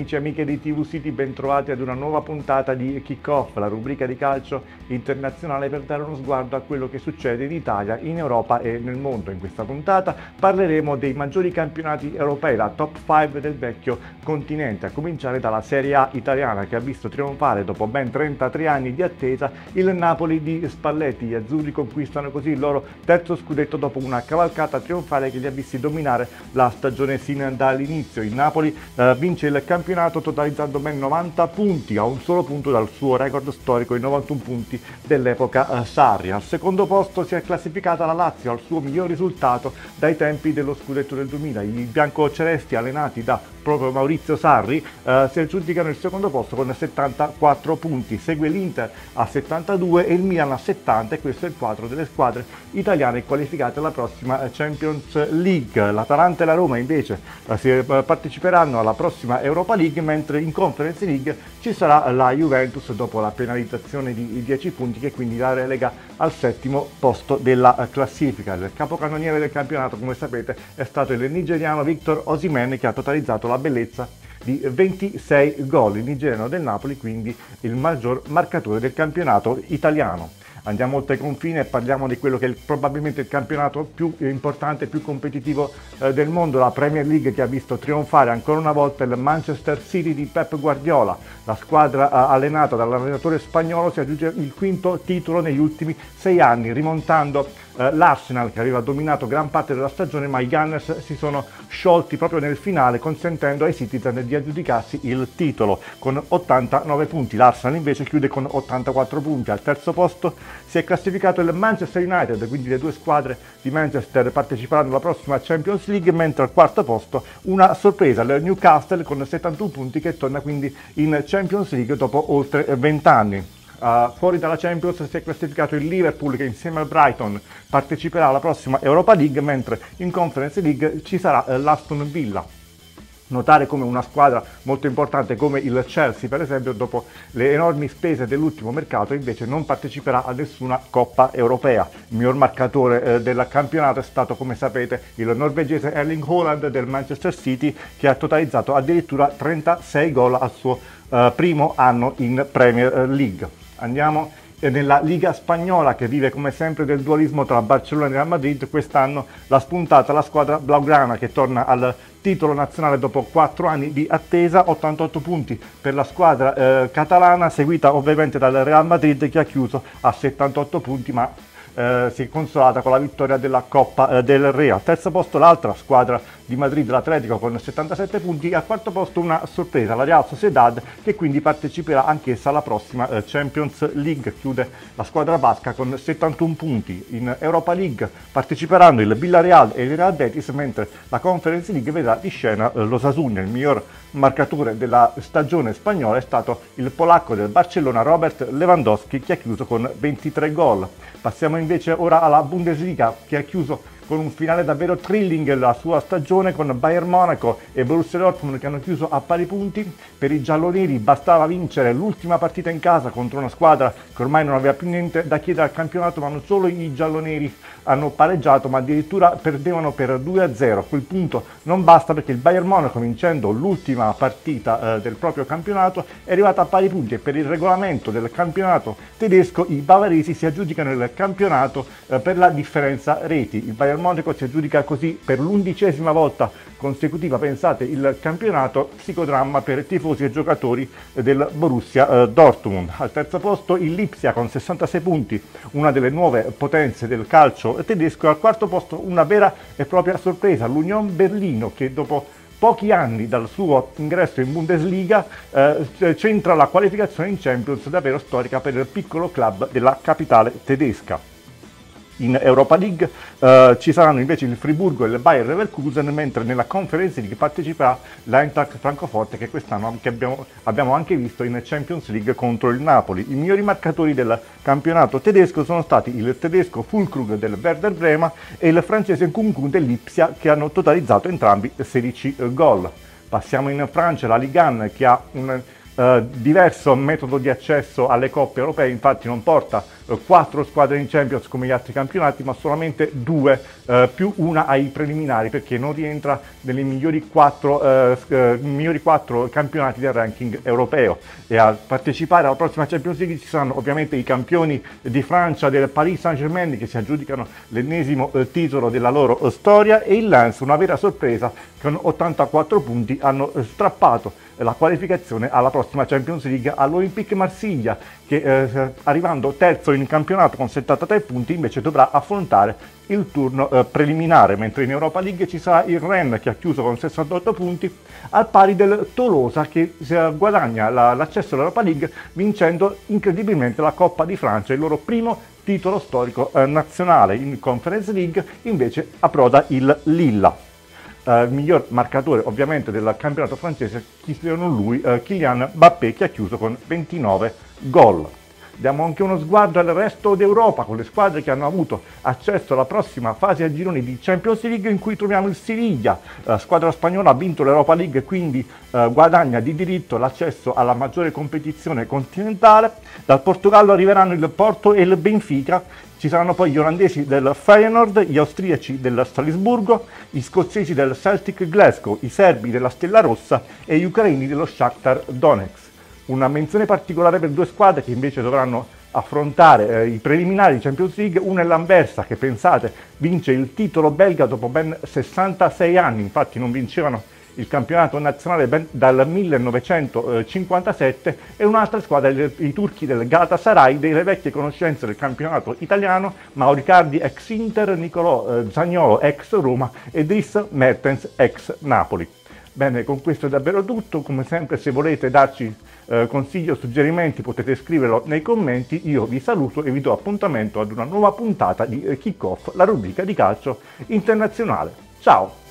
Amici e amiche di TV City, bentrovati ad una nuova puntata di Kick Off, la rubrica di calcio internazionale per dare uno sguardo a quello che succede in Italia, in Europa e nel mondo. In questa puntata parleremo dei maggiori campionati europei, la top 5 del vecchio continente, a cominciare dalla Serie A italiana, che ha visto trionfare dopo ben 33 anni di attesa il Napoli di Spalletti. Gli azzurri conquistano così il loro terzo scudetto dopo una cavalcata trionfale che li ha visti dominare la stagione sin dall'inizio. Il Napoli vince il campionato totalizzando ben 90 punti, a un solo punto dal suo record storico, i 91 punti dell'epoca Sarri. Al secondo posto si è classificata la Lazio, al suo miglior risultato dai tempi dello scudetto del 2000. I biancocelesti, allenati da proprio Maurizio Sarri, si aggiudicano il secondo posto con 74 punti, segue l'Inter a 72 e il Milan a 70, e questo è il quadro delle squadre italiane qualificate alla prossima Champions League. L'Atalanta e la Roma invece parteciperanno alla prossima Europa League, mentre in Conference League ci sarà la Juventus dopo la penalizzazione di 10 punti che quindi la relega al settimo posto della classifica. Il capocannoniere del campionato, come sapete, è stato il nigeriano Victor Osimhen, che ha totalizzato la bellezza di 26 gol. Il nigeriano del Napoli quindi il maggior marcatore del campionato italiano. Andiamo oltre il confine e parliamo di quello che è probabilmente il campionato più importante e più competitivo del mondo, la Premier League, che ha visto trionfare ancora una volta il Manchester City di Pep Guardiola. La squadra allenata dall'allenatore spagnolo si aggiunge il quinto titolo negli ultimi 6 anni, rimontando l'Arsenal, che aveva dominato gran parte della stagione, ma i Gunners si sono sciolti proprio nel finale, consentendo ai Citizen di aggiudicarsi il titolo con 89 punti. L'Arsenal invece chiude con 84 punti. Al terzo posto si è classificato il Manchester United, quindi le due squadre di Manchester parteciperanno alla prossima Champions League, mentre al quarto posto una sorpresa, il Newcastle con 71 punti, che torna quindi in Champions League dopo oltre 20 anni. Fuori dalla Champions si è classificato il Liverpool, che insieme al Brighton parteciperà alla prossima Europa League, mentre in Conference League ci sarà l'Aston Villa. Notare come una squadra molto importante come il Chelsea, per esempio, dopo le enormi spese dell'ultimo mercato, invece non parteciperà a nessuna Coppa Europea. Il miglior marcatore del campionato è stato, come sapete, il norvegese Erling Haaland del Manchester City, che ha totalizzato addirittura 36 gol al suo primo anno in Premier League. Andiamo nella Liga Spagnola, che vive come sempre del dualismo tra Barcellona e Real Madrid. Quest'anno la spuntata la squadra blaugrana, che torna al titolo nazionale dopo 4 anni di attesa, 88 punti per la squadra catalana, seguita ovviamente dal Real Madrid, che ha chiuso a 78 punti, ma si è consolata con la vittoria della Coppa del Re. Al terzo posto l'altra squadra di Madrid, l'Atletico, con 77 punti. Al quarto posto una sorpresa, la Real Sociedad, che quindi parteciperà anch'essa alla prossima Champions League. Chiude la squadra basca con 71 punti. In Europa League parteciperanno il Villarreal e il Real Betis, mentre la Conference League vedrà di scena l'Osasuna. Il miglior marcatore della stagione spagnola è stato il polacco del Barcellona Robert Lewandowski, che ha chiuso con 23 gol. Passiamo invece ora alla Bundesliga, che ha chiuso con un finale davvero thrilling la sua stagione, con Bayern Monaco e Borussia Dortmund che hanno chiuso a pari punti. Per i gialloneri bastava vincere l'ultima partita in casa contro una squadra che ormai non aveva più niente da chiedere al campionato, ma non solo i gialloneri hanno pareggiato, ma addirittura perdevano per 2-0. A quel punto non basta, perché il Bayern Monaco, vincendo l'ultima partita del proprio campionato, è arrivato a pari punti, e per il regolamento del campionato tedesco i bavaresi si aggiudicano il campionato per la differenza reti. Il Bayern Monaco si aggiudica così per l'11ª volta consecutiva, pensate, il campionato. Psicodramma per tifosi e giocatori del Borussia Dortmund. Al terzo posto il Lipsia con 66 punti, una delle nuove potenze del calcio tedesco. E al quarto posto una vera e propria sorpresa, l'Union Berlino, che dopo pochi anni dal suo ingresso in Bundesliga centra la qualificazione in Champions, davvero storica per il piccolo club della capitale tedesca. In Europa League ci saranno invece il Friburgo e il Bayer Leverkusen, mentre nella Conference League parteciperà l'Eintracht Francoforte, che quest'anno abbiamo anche visto in Champions League contro il Napoli. I migliori marcatori del campionato tedesco sono stati il tedesco Fulkrug del Werder Brema e il francese Kunkun dell'Ipsia, che hanno totalizzato entrambi 16 gol. Passiamo in Francia, la Ligue 1, che ha un diverso metodo di accesso alle coppe europee, infatti non porta 4 squadre in Champions come gli altri campionati, ma solamente 2 più una ai preliminari, perché non rientra nelle migliori 4 campionati del ranking europeo. E a partecipare alla prossima Champions League ci saranno ovviamente i campioni di Francia del Paris Saint-Germain, che si aggiudicano l'ennesimo titolo della loro storia, e il Lens, una vera sorpresa, con 84 punti hanno strappato la qualificazione alla prossima Champions League all'Olympique Marsiglia, che arrivando terzo in campionato con 73 punti invece dovrà affrontare il turno preliminare, mentre in Europa League ci sarà il Rennes, che ha chiuso con 68 punti al pari del Tolosa, che guadagna l'accesso all'Europa League vincendo incredibilmente la Coppa di Francia, il loro primo titolo storico nazionale. In Conference League invece approda il Lilla, miglior marcatore ovviamente del campionato francese, chi se non lui, Kylian Mbappé, che ha chiuso con 29 gol. Diamo anche uno sguardo al resto d'Europa, con le squadre che hanno avuto accesso alla prossima fase a gironi di Champions League, in cui troviamo il Siviglia. La squadra spagnola ha vinto l'Europa League e quindi guadagna di diritto l'accesso alla maggiore competizione continentale. Dal Portogallo arriveranno il Porto e il Benfica. Ci saranno poi gli olandesi del Feyenoord, gli austriaci del Salisburgo, gli scozzesi del Celtic Glasgow, i serbi della Stella Rossa e gli ucraini dello Shakhtar Donetsk. Una menzione particolare per 2 squadre che invece dovranno affrontare i preliminari di Champions League. Una è l'Anversa, che pensate vince il titolo belga dopo ben 66 anni, infatti non vincevano il campionato nazionale dal 1957, e un'altra squadra, i turchi del Galatasaray, delle vecchie conoscenze del campionato italiano: Mauro Riccardi ex Inter, Nicolò Zaniolo ex Roma e Dries Mertens ex Napoli. Bene, con questo è davvero tutto. Come sempre, se volete darci consigli o suggerimenti potete scriverlo nei commenti. Io vi saluto e vi do appuntamento ad una nuova puntata di Kick Off, la rubrica di calcio internazionale. Ciao!